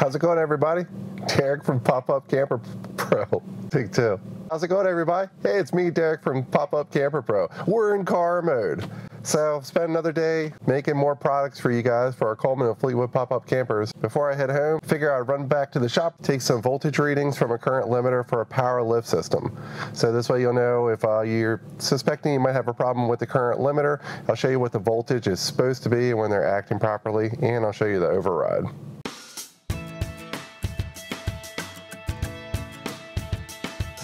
How's it going, everybody? Derek from Pop-Up Camper Pro. Take two. How's it going, everybody? Hey, it's me, Derek from Pop-Up Camper Pro. We're in car mode. So spent another day making more products for you guys for our Coleman and Fleetwood pop-up campers. Before I head home, figure I'd run back to the shop, take some voltage readings from a current limiter for a power lift system. So this way you'll know if you're suspecting you might have a problem with the current limiter. I'll show you what the voltage is supposed to be when they're acting properly, and I'll show you the override.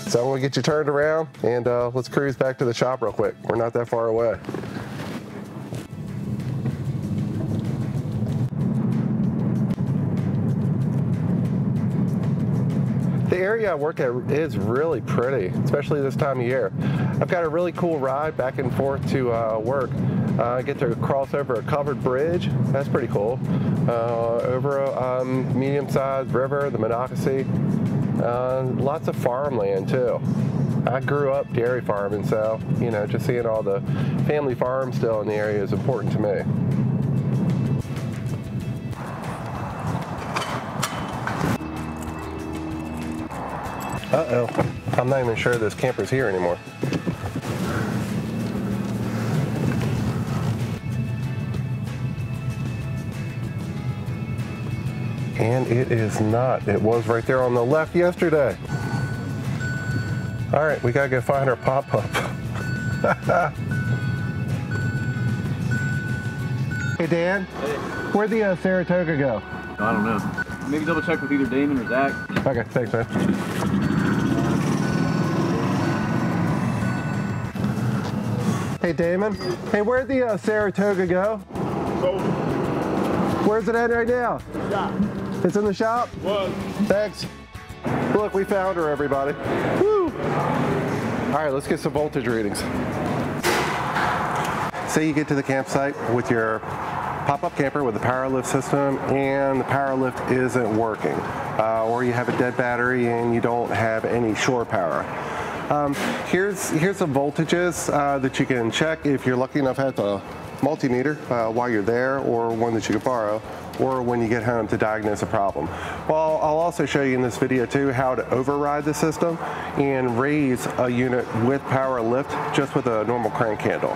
So I'm gonna get you turned around and let's cruise back to the shop real quick. We're not that far away. The area I work at is really pretty, especially this time of year. I've got a really cool ride back and forth to work. I get to cross over a covered bridge, that's pretty cool, over a medium-sized river, the Monocacy. Lots of farmland too. I grew up dairy farming, so you know, just seeing all the family farms still in the area is important to me. Uh-oh, I'm not even sure this camper's here anymore. And it is not. It was right there on the left yesterday. All right, we gotta go find our pop-up. Hey, Dan. Hey. Where'd the Saratoga go? I don't know. Maybe double check with either Damon or Zach. Okay, thanks, man. Hey, Damon. Hey, where'd the Saratoga go? Sold. Where's it at right now? Shop. It's in the shop? Was. Thanks. Look, we found her, everybody. Woo! All right, let's get some voltage readings. Say you get to the campsite with your pop-up camper with the power lift system and the power lift isn't working. Or you have a dead battery and you don't have any shore power. Here's some voltages that you can check if you're lucky enough to have a multimeter while you're there, or one that you could borrow, or when you get home to diagnose a problem. Well, I'll also show you in this video too how to override the system and raise a unit with power lift just with a normal crank handle.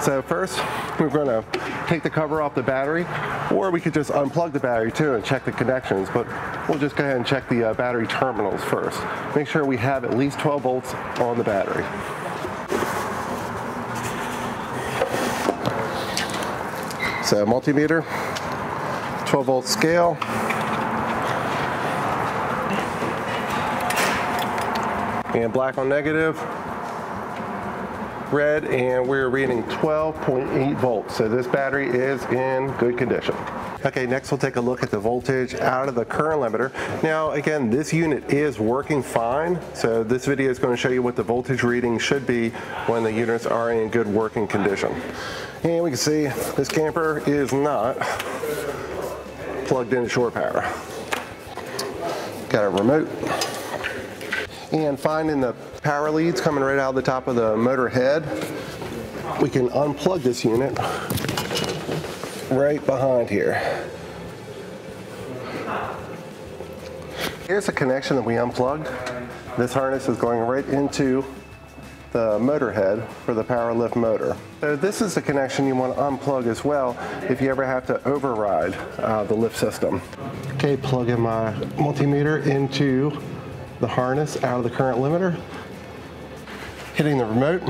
So first, we're gonna take the cover off the battery, or we could just unplug the battery too and check the connections, but we'll just go ahead and check the battery terminals first. Make sure we have at least 12 volts on the battery. So multimeter, 12 volt scale. And black on negative. Red, and we're reading 12.8 volts. So this battery is in good condition. Okay, next we'll take a look at the voltage out of the current limiter. Now, again, this unit is working fine. So this video is going to show you what the voltage reading should be when the units are in good working condition. And we can see this camper is not plugged into shore power. Got a remote. And finding the power leads coming right out of the top of the motor head, we can unplug this unit right behind here. Here's a connection that we unplugged. This harness is going right into the motor head for the power lift motor. So this is the connection you want to unplug as well if you ever have to override the lift system. Okay, plug in my multimeter into the harness out of the current limiter, hitting the remote.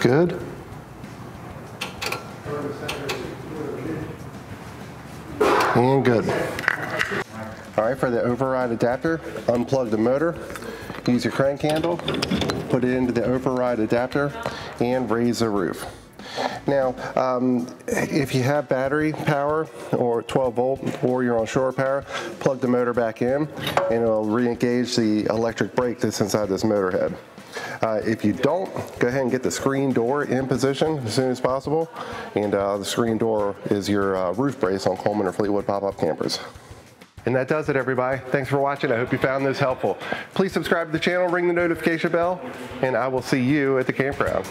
Good. And good. All right, for the override adapter, unplug the motor, use your crank handle, put it into the override adapter, and raise the roof. Now, if you have battery power or 12 volt or you're on shore power, plug the motor back in and it'll re-engage the electric brake that's inside this motor head. If you don't, go ahead and get the screen door in position as soon as possible. And the screen door is your roof brace on Coleman or Fleetwood pop-up campers. And that does it, everybody. Thanks for watching. I hope you found this helpful. Please subscribe to the channel, ring the notification bell, and I will see you at the campground.